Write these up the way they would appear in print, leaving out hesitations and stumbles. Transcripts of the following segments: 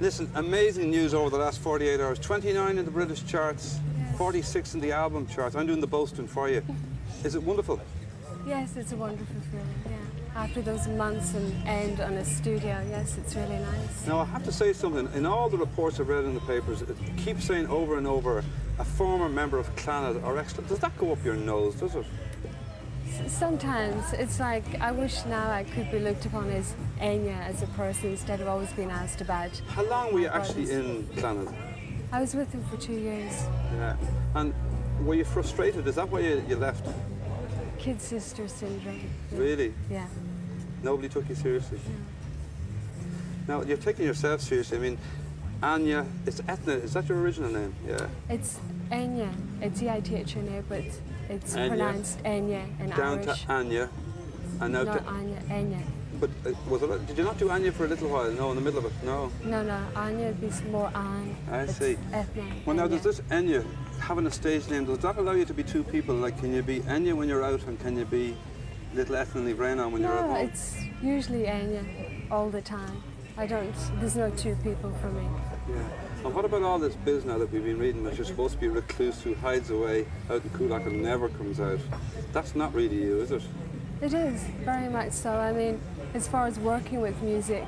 Listen, amazing news over the last 48 hours. 29 in the British charts, 46 in the album charts. I'm doing the boasting for you. Is it wonderful? Yes, it's a wonderful feeling, yeah. After those months and on a studio, yes, it's really nice. Now, I have to say something. In all the reports I've read in the papers, it keeps saying over and over, a former member of Clannad or extra. Does that go up your nose, does it? Sometimes. It's like, I wish now I could be looked upon as Enya, as a person, instead of always being asked about... How long were you actually in Clannad? I was with them for 2 years. Yeah. And were you frustrated? Is that why you left? Kid sister syndrome. Really? Yeah. Nobody took you seriously? No. Now, you're taking yourself seriously. I mean, Enya, it's Eithne. Is that your original name? Yeah. It's Enya. It's E-I-T-H-N-A, but it's Enya. Pronounced Enya in Irish. Down to Enya. And now no, to Enya. Enya. But did you not do Enya for a little while? No, in the middle of it? No. No, no. Enya is more An. I see. Eithne. Well, Enya. Now, does this Enya, having a stage name, does that allow you to be two people? Like, can you be Enya when you're out and can you be little Eithne Brennan when you're at home? No, it's usually Enya all the time. There's no two people for me. Yeah. And what about all this biz now that we've been reading that you're supposed to be a recluse who hides away out in Coolock and never comes out? That's not really you, is it? It is, very much so. I mean, as far as working with music,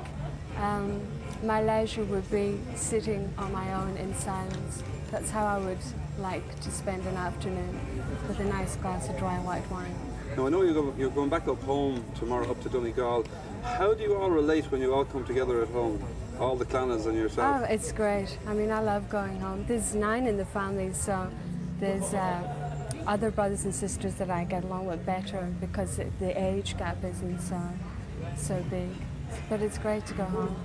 my leisure would be sitting on my own in silence. That's how I would like to spend an afternoon, with a nice glass of dry white wine. Now, I know you're going back up home tomorrow, up to Donegal. How do you all relate when you all come together at home? All the Clannads and yourself? Oh, it's great. I mean, I love going home. There's 9 in the family, so there's other brothers and sisters that I get along with better because the age gap isn't so big. But it's great to go home.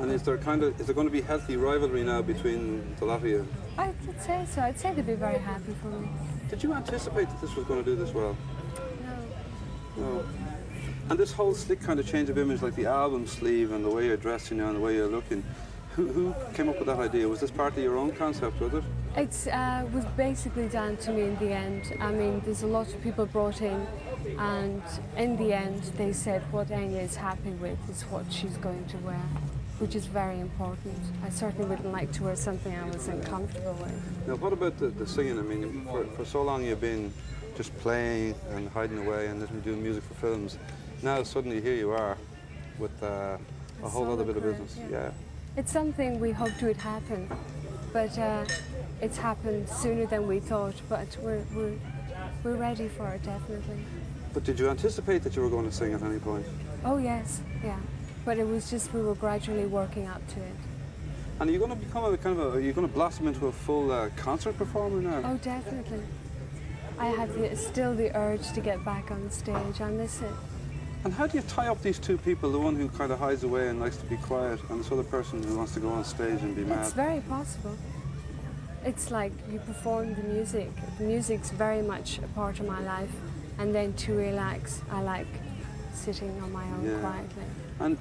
And is there going to be healthy rivalry now between the lot of you? I'd say so. I'd say they'd be very happy for me. Did you anticipate that this was going to do this well? No. No. And this whole slick kind of change of image, like the album sleeve and the way you're dressing now and the way you're looking, who came up with that idea? Was this partly your own concept, was it? It was basically down to me in the end. I mean, there's a lot of people brought in, and in the end they said what Enya is happy with is what she's going to wear, which is very important. I certainly wouldn't like to wear something I wasn't comfortable with. Now, what about the singing? I mean, for so long you've been just playing and hiding away and doing music for films. Now, suddenly, here you are with a whole other bit of business. Yeah. Yeah. It's something we hoped would happen, but it's happened sooner than we thought, but we're ready for it, definitely. But did you anticipate that you were going to sing at any point? Oh, yes, yeah. But it was just we were gradually working up to it. And are you going to become are you going to blossom into a full concert performer now? Oh, definitely. I have still the urge to get back on stage. I miss it. And how do you tie up these two people, the one who kind of hides away and likes to be quiet, and this other person who wants to go on stage and be mad? It's very possible. It's like you perform the music. The music's very much a part of my life. And then to relax, I like sitting on my own quietly. And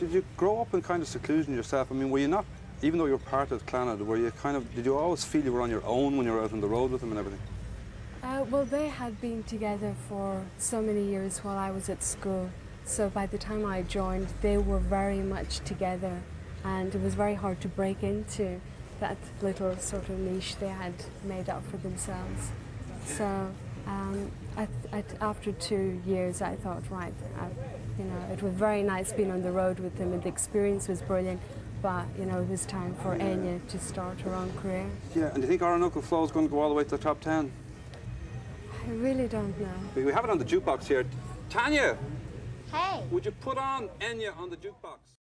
did you grow up in kind of seclusion yourself? I mean, were you not, even though you were part of Clannad, were you kind of, did you always feel you were on your own when you were out on the road with them and everything? Well, they had been together for so many years while I was at school. So by the time I joined, they were very much together. And it was very hard to break into that little sort of niche they had made up for themselves. So after 2 years, I thought, right, you know, it was very nice being on the road with them, and the experience was brilliant. But you know, it was time for Enya to start her own career. Yeah, and do you think Orinoco Flow is going to go all the way to the top 10? I really don't know. We have it on the jukebox here. Tanya, hey, would you put on Enya on the jukebox?